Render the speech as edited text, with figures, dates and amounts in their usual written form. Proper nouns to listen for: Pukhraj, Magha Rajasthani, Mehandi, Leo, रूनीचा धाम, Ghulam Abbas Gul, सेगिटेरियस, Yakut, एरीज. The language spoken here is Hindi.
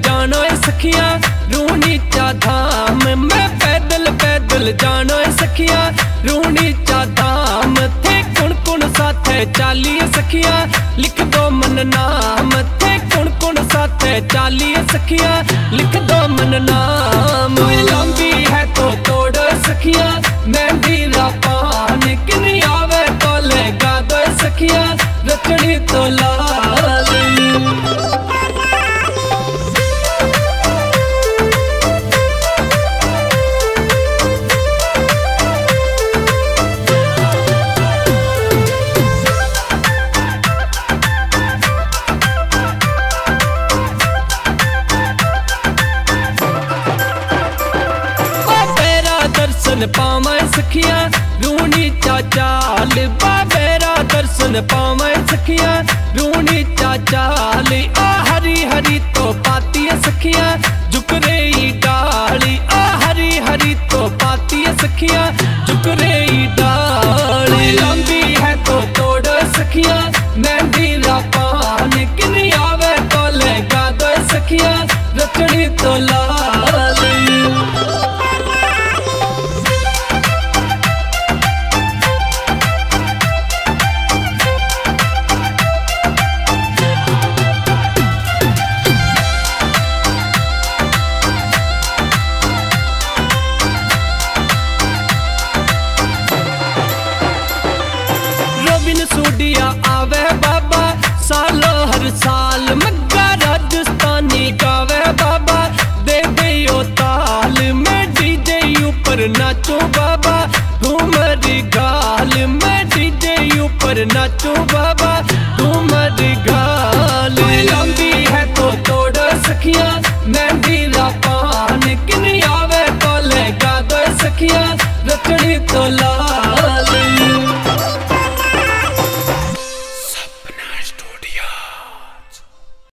जानो सखिया रूनीचा धाम, मैं पैदल पैदल जानो सखिया रूनीचा धाम। थे कुण कुण साथे चालिए सखिया लिख दो मन नाम, थे कुण कुण साथे चालिए सखिया लिख दो मन नाम। लंबी है तो तोड़ सखिया मेहंदी रा पान, किन्नी आवे तो ले गा दो सखिया रखड़ी तो लाल। पावे सखिया रूनी चाचा बेरा दर्शन, पावे सखिया रूनी चाचा आ हरी हरी तो पाती है सखिया झुकरे डाली, आ हरी हरी तो पाती है सखिया झुकरे डाली। लंबी है तो तोड़ सखिया मेहंदी रा पान, किन्नी आवे तो ले गा दो सखिया रखड़ी तो लाल। सूडिया आवे बाबा सालो हर साल, मग्गा राजस्थानी गावे बाबा दे देयो ताल। मैं डीजे ऊपर नाचो बाबा घूमरी गाल, मैं डीजे ऊपर नाचो बाबा घूमरी गाल। लंबी है तो तोड़ सखिया मेहंदी रा पान, किन्नी आवे तो ले गा दो सखिया रखड़ी तो लाल।